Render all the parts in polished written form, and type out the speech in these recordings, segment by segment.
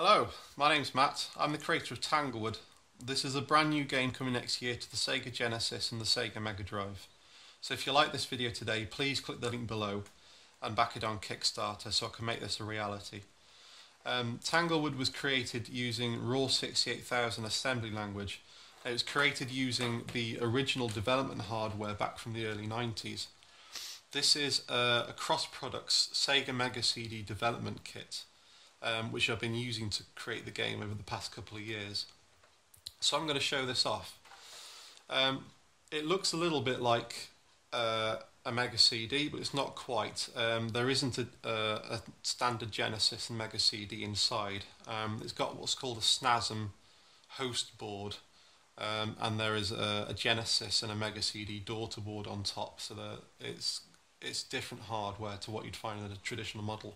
Hello, my name's Matt. I'm the creator of Tanglewood. This is a brand new game coming next year to the Sega Genesis and the Sega Mega Drive. So if you like this video today, please click the link below and back it on Kickstarter so I can make this a reality. Tanglewood was created using RAW 68000 assembly language. It was created using the original development hardware back from the early 90s. This is a Cross Products Sega Mega CD development kit, which I've been using to create the game over the past couple of years. So I'm going to show this off. It looks a little bit like a Mega CD, but it's not quite. There isn't a standard Genesis and Mega CD inside. It's got what's called a SNASM host board, and there is a Genesis and a Mega CD daughter board on top, so that it's different hardware to what you'd find in a traditional model.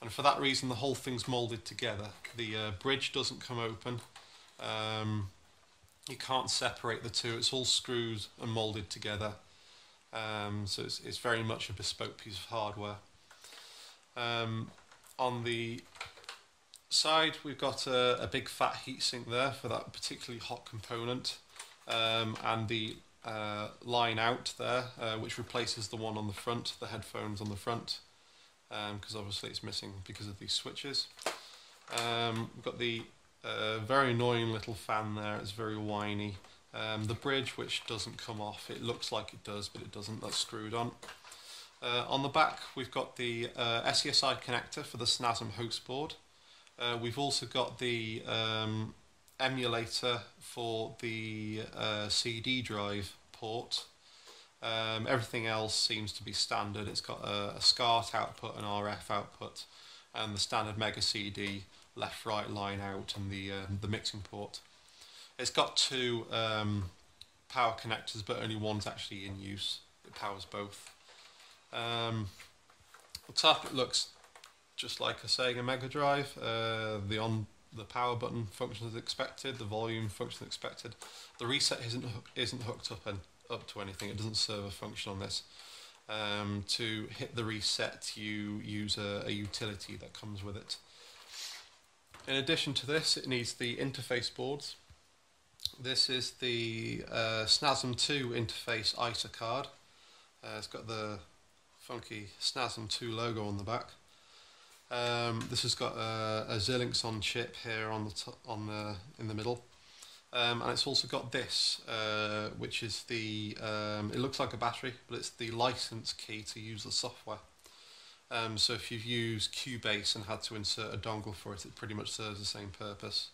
And for that reason, the whole thing's moulded together. The bridge doesn't come open. You can't separate the two. It's all screwed and moulded together. So it's very much a bespoke piece of hardware. On the side, we've got a big fat heatsink there for that particularly hot component, and the line out there, which replaces the one on the front, the headphones on the front. Because obviously it's missing because of these switches. We've got the very annoying little fan there, it's very whiny. The bridge, which doesn't come off, it looks like it does but it doesn't, that's screwed on. On the back we've got the SESI connector for the SNASM host board. We've also got the emulator for the CD drive port. Everything else seems to be standard. It's got a SCART output, an RF output, and the standard Mega CD left-right line out, and the mixing port. It's got two power connectors, but only one's actually in use. It powers both. The top looks just like a Sega Mega Drive. The power button functions as expected. The volume functions as expected. The reset isn't hooked up to anything. It doesn't serve a function on this. To hit the reset, you use a utility that comes with it. In addition to this, it needs the interface boards. This is the SNASM2 interface ISO card. It's got the funky SNASM2 logo on the back. This has got a Xilinx on chip here in the middle. And it's also got this, which is the, it looks like a battery, but it's the license key to use the software. So if you've used Cubase and had to insert a dongle for it, it pretty much serves the same purpose.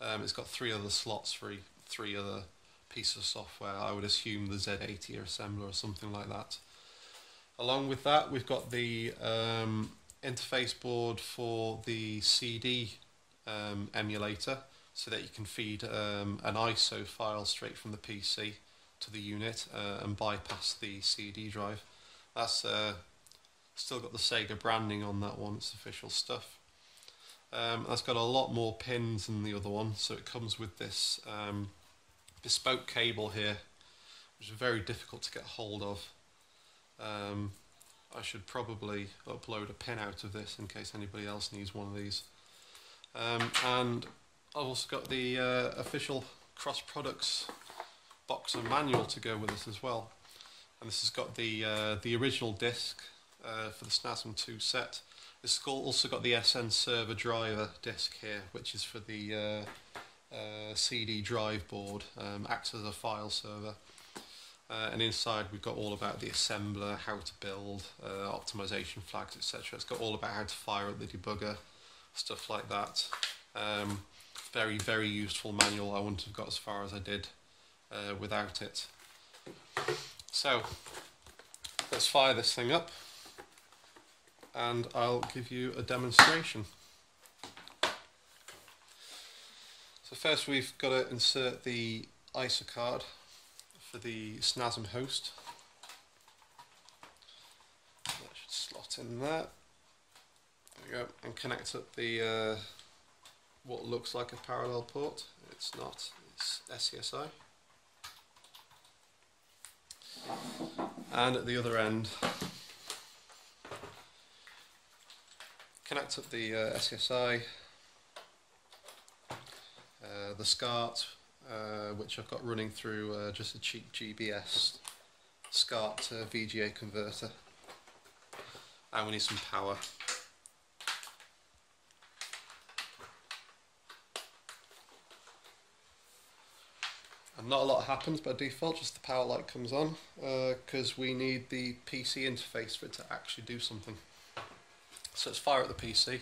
It's got three other slots for three other pieces of software. I would assume the Z80 or assembler or something like that. Along with that, we've got the interface board for the CD emulator, so that you can feed an ISO file straight from the PC to the unit and bypass the CD drive. That's still got the Sega branding on that one, it's official stuff. That's got a lot more pins than the other one, so it comes with this bespoke cable here, which is very difficult to get hold of. I should probably upload a pin out of this in case anybody else needs one of these. And I've also got the official Cross Products box and manual to go with this as well. And this has got the original disc for the SNASM2 set. It's also got the SN server driver disc here, which is for the CD drive board, acts as a file server. And inside we've got all about the assembler, how to build, optimization flags, etc. It's got all about how to fire up the debugger, stuff like that. Very, very useful manual. I wouldn't have got as far as I did without it. So let's fire this thing up and I'll give you a demonstration. So first we've got to insert the ISO card for the SNASM host. That should slot in there. There we go, and connect up the what looks like a parallel port. It's not, it's SESI. And at the other end, connect up the SESI the SCART, which I've got running through just a cheap GBS SCART VGA converter. And we need some power. And not a lot happens by default, just the power light comes on, because we need the PC interface for it to actually do something. So let's fire up the PC.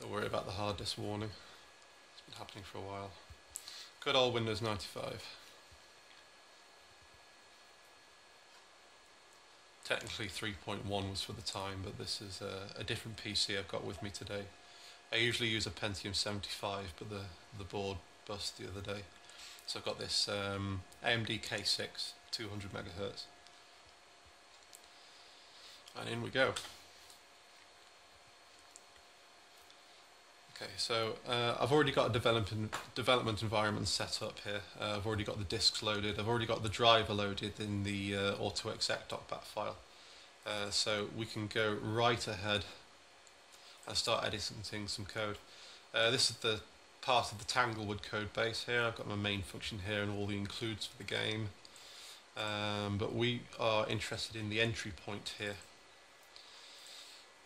Don't worry about the hard disk warning, it's been happening for a while. Good old Windows 95. Technically 3.1 was for the time, but this is a different PC I've got with me today. I usually use a Pentium 75, but the board bust the other day. So I've got this AMD K6, 200 megahertz. And in we go. Okay, so I've already got a development environment set up here. I've already got the disks loaded. I've already got the driver loaded in the autoexec.bat file. So we can go right ahead and start editing some code. This is the part of the Tanglewood code base here. I've got my main function here and all the includes for the game. But we are interested in the entry point here.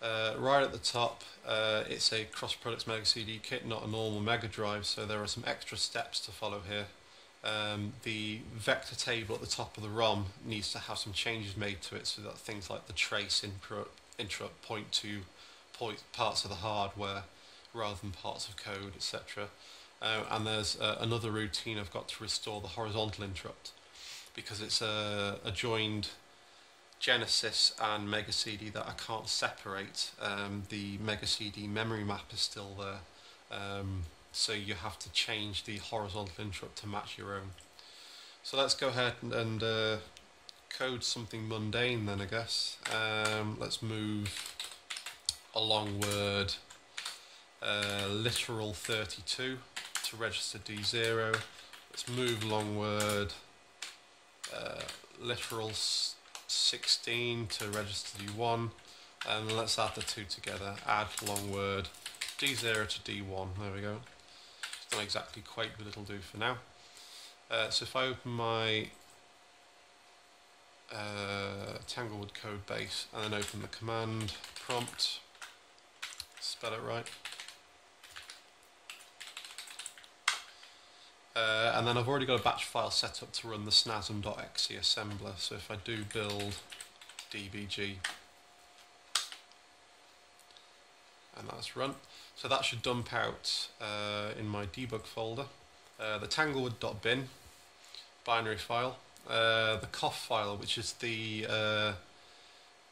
Right at the top, it's a Cross Products Mega CD kit, not a normal Mega Drive, so there are some extra steps to follow here. The vector table at the top of the ROM needs to have some changes made to it so that things like the trace interrupt point to point parts of the hardware rather than parts of code, etc. And there's another routine I've got to restore the horizontal interrupt, because it's a joined Genesis and Mega CD that I can't separate. The Mega CD memory map is still there, so you have to change the horizontal interrupt to match your own. So let's go ahead and code something mundane then, I guess. Let's move a long word literal 32 to register D0. Let's move long word literal 16 to register D1, and let's add the two together. Add long word D0 to D1. There we go. It's not exactly Quake, but it'll do for now. So if I open my Tanglewood code base and then open the command prompt, spell it right, and then I've already got a batch file set up to run the snasm.exe assembler. So if I do build dbg, and that's run, so that should dump out in my debug folder the tanglewood.bin binary file, the coff file, which is the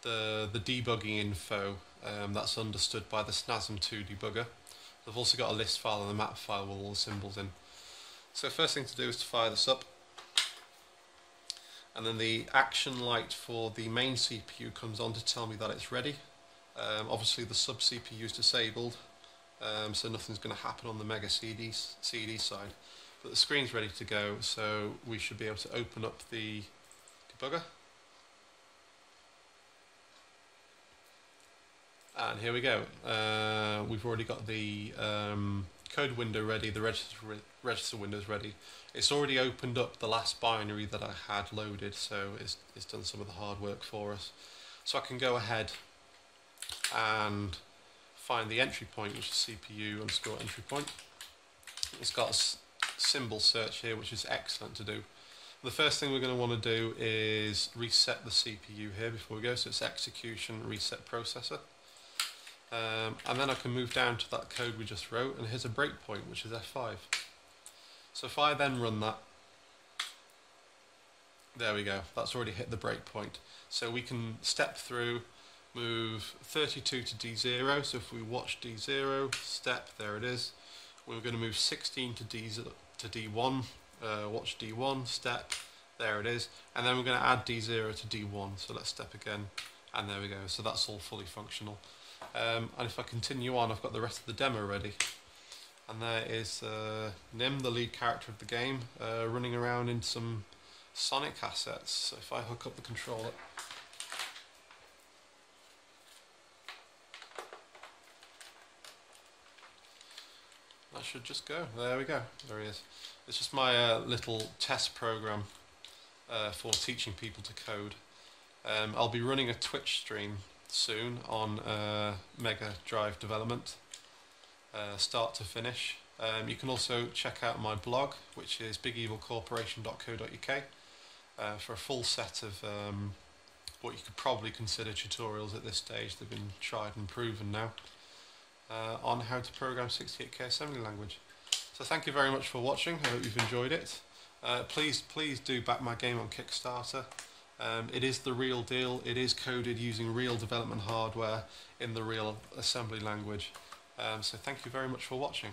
debugging info that's understood by the snasm2 debugger. I've also got a list file and a map file with all the symbols in. So first thing to do is to fire this up, and then the action light for the main CPU comes on to tell me that it's ready. Obviously the sub CPU is disabled, so nothing's going to happen on the Mega CD side, but the screen's ready to go, so we should be able to open up the debugger. And here we go. We've already got the code window ready, the register window's ready. It's already opened up the last binary that I had loaded, so it's done some of the hard work for us. So I can go ahead and find the entry point, which is CPU_entry point. It's got a symbol search here, which is excellent to do. The first thing we're going to want to do is reset the CPU here before we go, so it's execution reset processor. And then I can move down to that code we just wrote, and here's a breakpoint, which is F5. So if I then run that, there we go, that's already hit the breakpoint. So we can step through, move 32 to D0, so if we watch D0, step, there it is. We're going to move 16 to D1, watch D1, step, there it is. And then we're going to add D0 to D1, so let's step again, and there we go, so that's all fully functional. And if I continue on, I've got the rest of the demo ready. and there is Nim, the lead character of the game, running around in some Sonic assets. So if I hook up the controller, that should just go. There we go. There he is. It's just my little test program for teaching people to code. I'll be running a Twitch stream soon on Mega Drive development, start to finish. You can also check out my blog, which is bigevilcorporation.co.uk, for a full set of what you could probably consider tutorials at this stage. They've been tried and proven now, on how to program 68K assembly language. So thank you very much for watching. I hope you've enjoyed it. Please do back my game on Kickstarter. It is the real deal. It is coded using real development hardware in the real assembly language. So thank you very much for watching.